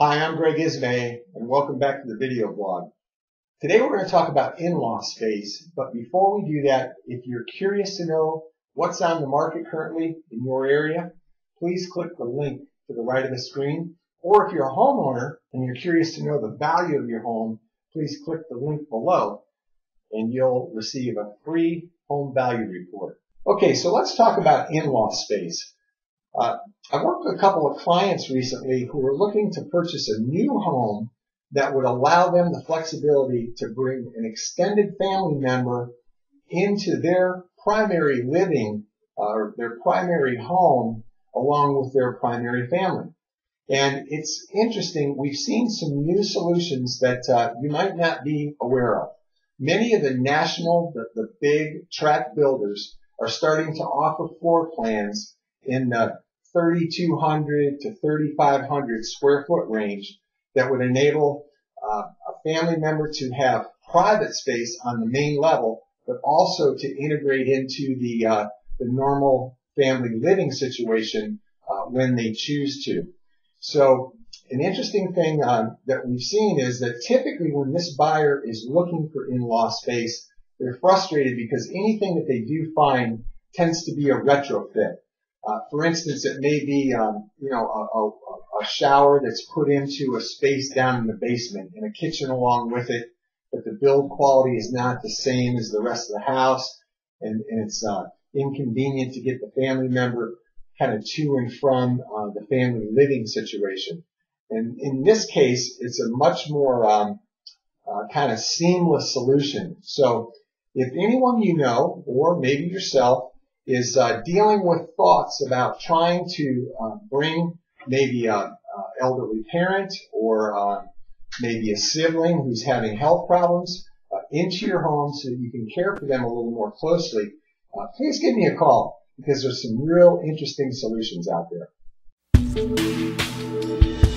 Hi, I'm Greg Ismay, and welcome back to the video blog. Today we're going to talk about in-law space, but before we do that, if you're curious to know what's on the market currently in your area, please click the link to the right of the screen. Or if you're a homeowner and you're curious to know the value of your home, please click the link below and you'll receive a free home value report. Okay, so let's talk about in-law space. I worked with a couple of clients recently who were looking to purchase a new home that would allow them the flexibility to bring an extended family member into their primary living or their primary home along with their primary family. And it's interesting, we've seen some new solutions that you might not be aware of. Many of the national, the big tract builders are starting to offer floor plans in the 3,200 to 3,500 square foot range that would enable a family member to have private space on the main level, but also to integrate into the normal family living situation when they choose to. So an interesting thing that we've seen is that typically when this buyer is looking for in-law space, they're frustrated because anything that they do find tends to be a retrofit. For instance, it may be a shower that's put into a space down in the basement and a kitchen along with it, but the build quality is not the same as the rest of the house, and it's inconvenient to get the family member kind of to and from the family living situation. And in this case, it's a much more kind of seamless solution. So if anyone you know, or maybe yourself, is dealing with thoughts about trying to bring maybe an elderly parent or maybe a sibling who's having health problems into your home so that you can care for them a little more closely, please give me a call, because there's some real interesting solutions out there.